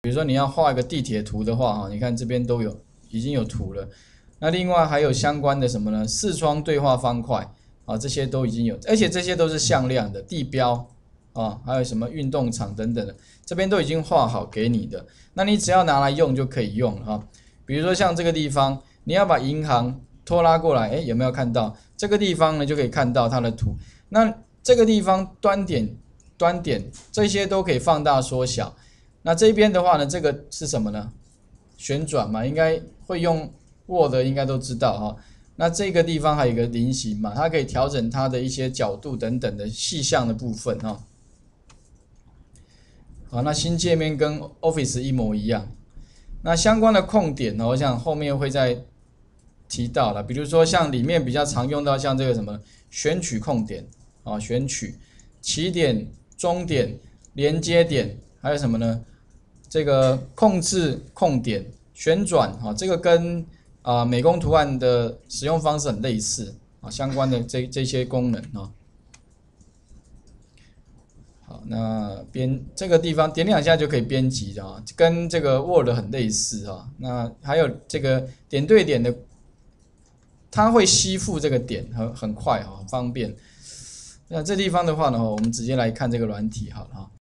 比如说你要画一个地铁图的话，哈，你看这边都有，已经有图了。那另外还有相关的什么呢？视窗对话方块啊，这些都已经有，而且这些都是向量的地标啊，还有什么运动场等等的，这边都已经画好给你的。那你只要拿来用就可以用了哈、啊。比如说像这个地方，你要把银行拖拉过来，哎，有没有看到这个地方呢？就可以看到它的图。那这个地方端点这些都可以放大缩小。 那这边的话呢，这个是什么呢？旋转嘛，应该会用 Word 应该都知道哈。那这个地方还有一个菱形嘛，它可以调整它的一些角度等等的细项的部分哈。好，那新界面跟 Office 一模一样。那相关的空点呢，我想后面会再提到了，比如说像里面比较常用到像这个什么选取空点啊，选取起点、终点、连接点。 还有什么呢？这个控制控点旋转啊，这个跟美工图案的使用方式很类似啊，相关的这些功能啊。好，那这个地方点两下就可以编辑的啊，跟这个 Word 很类似啊。那还有这个点对点的，它会吸附这个点，很快啊，很方便。那这地方的话呢，我们直接来看这个软体好了啊。